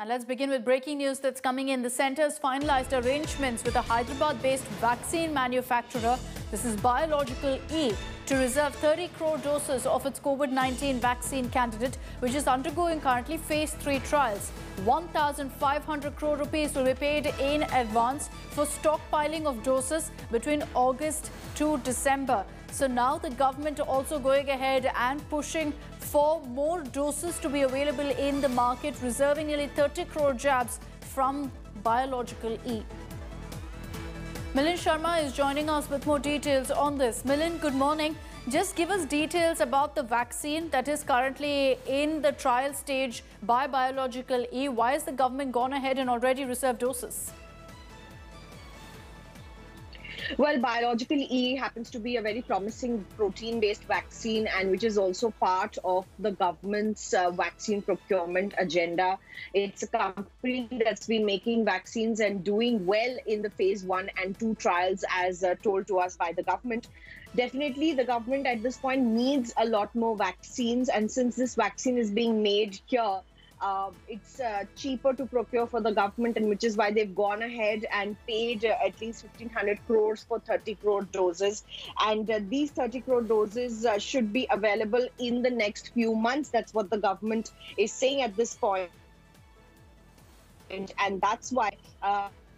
And let's begin with breaking news that's coming in. The centre has finalised arrangements with a Hyderabad-based vaccine manufacturer, this is Biological E, to reserve 30 crore doses of its COVID-19 vaccine candidate, which is undergoing currently phase 3 trials. 1,500 crore rupees will be paid in advance for stockpiling of doses between August to December. So now the government also going ahead and pushing for more doses to be available in the market, reserving nearly 30 crore jabs from Biological E. Milind Sharma is joining us with more details on this. Milind, good morning. Just give us details about the vaccine that is currently in the trial stage by Biological E. Why has the government gone ahead and already reserved doses? Well, Biological E happens to be a very promising protein-based vaccine, and which is also part of the government's vaccine procurement agenda. It's a company that's been making vaccines and doing well in the phase 1 and 2 trials, as told to us by the government. Definitely, the government at this point needs a lot more vaccines, and since this vaccine is being made here, it's cheaper to procure for the government, and which is why they've gone ahead and paid at least 1,500 crores for 30 crore doses. And these 30 crore doses should be available in the next few months. That's what the government is saying at this point. And that's why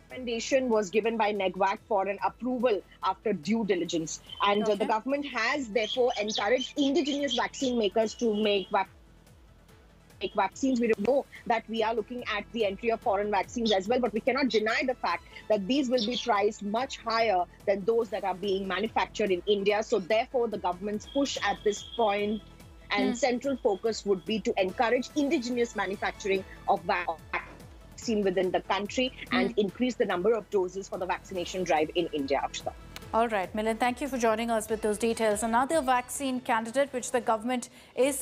recommendation was given by NegVac for an approval after due diligence. And the government has therefore encouraged indigenous vaccine makers to make vaccines. We don't know that we are looking at the entry of foreign vaccines as well, but we cannot deny the fact that these will be priced much higher than those that are being manufactured in India. So therefore, the government's push at this point and central focus would be to encourage indigenous manufacturing of vaccine within the country and increase the number of doses for the vaccination drive in India. Akshita. All right, Milind, thank you for joining us with those details. Another vaccine candidate which the government is